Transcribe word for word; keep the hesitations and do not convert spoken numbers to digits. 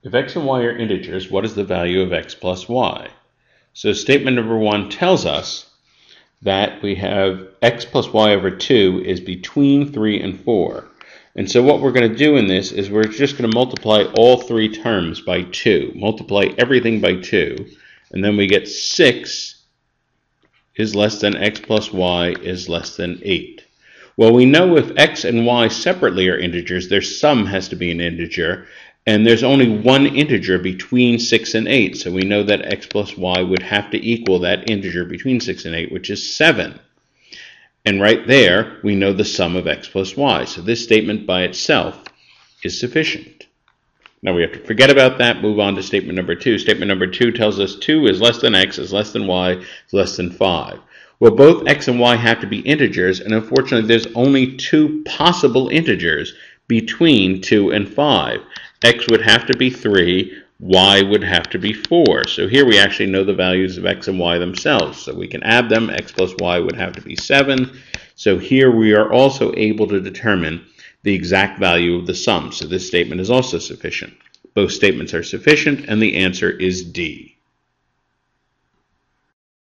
If x and y are integers, what is the value of x plus y? So statement number one tells us that we have x plus y over two is between three and four. And so what we're going to do in this is we're just going to multiply all three terms by two. Multiply everything by two. And then we get six is less than x plus y is less than eight. Well, we know if x and y separately are integers, their sum has to be an integer. And there's only one integer between six and eight. So we know that x plus y would have to equal that integer between six and eight, which is seven. And right there, we know the sum of x plus y. So this statement by itself is sufficient. Now we have to forget about that, move on to statement number two. Statement number two tells us two is less than x, is less than y, is less than five. Well, both x and y have to be integers, and unfortunately there's only two possible integers between two and five. X would have to be three, y would have to be four. So here we actually know the values of x and y themselves. So we can add them. X plus y would have to be seven. So here we are also able to determine the exact value of the sum. So this statement is also sufficient. Both statements are sufficient, and the answer is D.